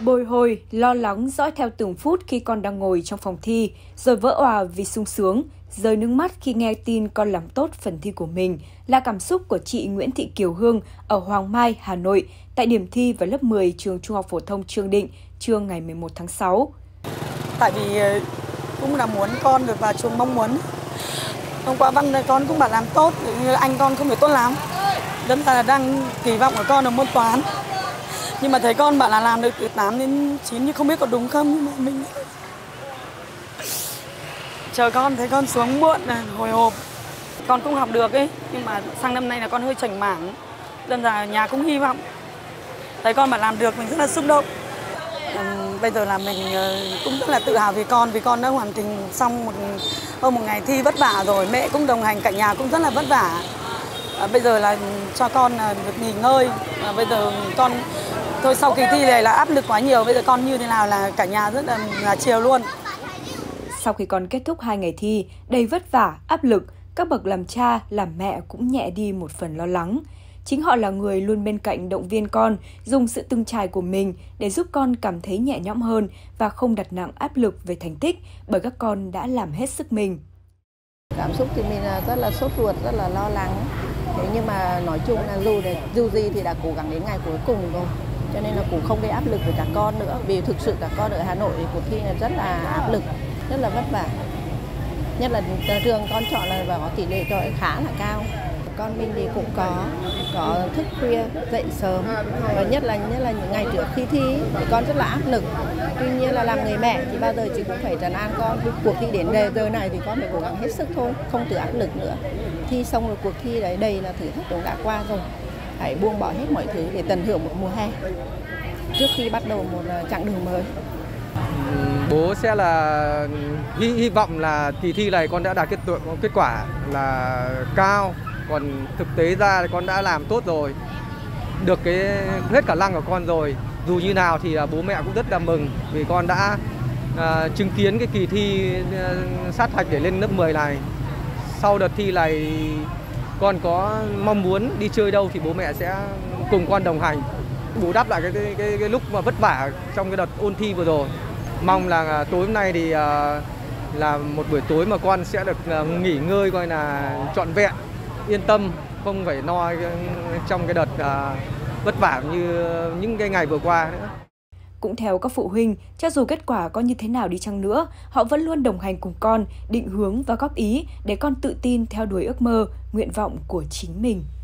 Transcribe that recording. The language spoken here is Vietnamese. Bồi hồi, lo lắng dõi theo từng phút khi con đang ngồi trong phòng thi, rồi vỡ òa vì sung sướng, rơi nước mắt khi nghe tin con làm tốt phần thi của mình là cảm xúc của chị Nguyễn Thị Kiều Hương ở Hoàng Mai, Hà Nội, tại điểm thi vào lớp 10 trường Trung học phổ thông Trương Định, trưa ngày 11 tháng 6. Tại vì cũng là muốn con được vào trường mong muốn. Hôm qua văn con cũng bảo làm tốt, anh con không phải tốt lắm. Đâm ra là đang kỳ vọng của con là môn toán. Nhưng mà thấy con bạn là làm được từ 8 đến 9 nhưng không biết có đúng không, nhưng mà mình chờ con thấy con xuống muộn là hồi hộp. Con cũng học được ấy, nhưng mà sang năm nay là con hơi chảnh mảng. Đâm ra nhà cũng hy vọng. Thấy con bạn làm được mình rất là xúc động. Bây giờ là mình cũng rất là tự hào vì con đã hoàn thành xong một ngày thi vất vả rồi, mẹ cũng đồng hành, cả nhà cũng rất là vất vả. Bây giờ là cho con được nghỉ ngơi. Bây giờ con thôi sau kỳ thi này là áp lực quá nhiều, bây giờ con như thế nào là cả nhà rất là chiều luôn. Sau khi con kết thúc 2 ngày thi đầy vất vả, áp lực, các bậc làm cha, làm mẹ cũng nhẹ đi một phần lo lắng. Chính họ là người luôn bên cạnh động viên con, dùng sự từng trải của mình để giúp con cảm thấy nhẹ nhõm hơn và không đặt nặng áp lực về thành tích bởi các con đã làm hết sức mình. Cảm xúc thì mình rất là sốt ruột, rất là lo lắng. Thế nhưng mà nói chung là dù gì thì đã cố gắng đến ngày cuối cùng rồi. Cho nên là cũng không gây áp lực với các con nữa. Vì thực sự các con ở Hà Nội cuộc thi là rất là áp lực, rất là vất vả. Nhất là trường con chọn là có tỷ lệ chọi khá là cao. Con mình thì cũng có thức khuya, dậy sớm. Và nhất là những ngày trước khi thi thì con rất là áp lực. Tuy nhiên là làm người mẹ thì bao giờ chị cũng phải trấn an con. Cuộc thi đến giờ này thì con phải cố gắng hết sức thôi, không tự áp lực nữa. Thi xong rồi cuộc thi đấy, đây là thử thách cũng đã qua rồi. Hãy buông bỏ hết mọi thứ để tận hưởng một mùa hè trước khi bắt đầu một chặng đường mới. Bố sẽ là hy vọng là kỳ thi này con đã đạt kết quả là cao. Còn thực tế ra thì con đã làm tốt rồi, được cái hết khả năng của con rồi. Dù như nào thì bố mẹ cũng rất là mừng vì con đã chứng kiến cái kỳ thi sát hạch để lên lớp 10 này. Sau đợt thi này con có mong muốn đi chơi đâu thì bố mẹ sẽ cùng con đồng hành, bù đắp lại cái lúc mà vất vả trong cái đợt ôn thi vừa rồi. Mong là tối hôm nay thì là một buổi tối mà con sẽ được nghỉ ngơi coi là trọn vẹn, yên tâm, không phải lo trong cái đợt vất vả như những cái ngày vừa qua nữa. Cũng theo các phụ huynh, cho dù kết quả có như thế nào đi chăng nữa, họ vẫn luôn đồng hành cùng con, định hướng và góp ý để con tự tin theo đuổi ước mơ, nguyện vọng của chính mình.